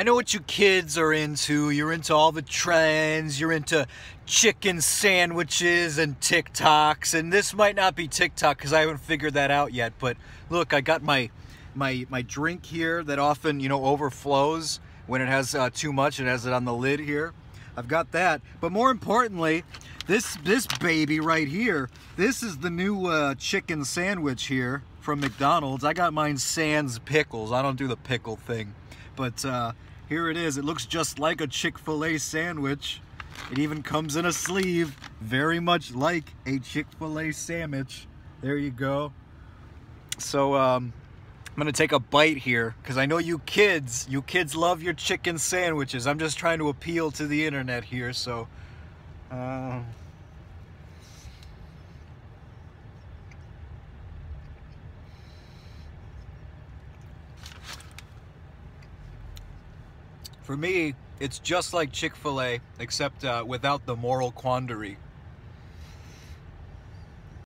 I know what you kids are into. You're into all the trends. You're into chicken sandwiches and TikToks. And this might not be TikTok because I haven't figured that out yet. But look, I got my drink here that often, you know, overflows when it has too much. It has it on the lid here. I've got that. But more importantly, this baby right here, this is the new chicken sandwich here from McDonald's. I got mine sans pickles. I don't do the pickle thing. But here it is. It looks just like a Chick-fil-A sandwich. It even comes in a sleeve, very much like a Chick-fil-A sandwich. There you go. So I'm gonna take a bite here because I know you kids love your chicken sandwiches. I'm just trying to appeal to the internet here, so. For me, it's just like Chick-fil-A, except without the moral quandary.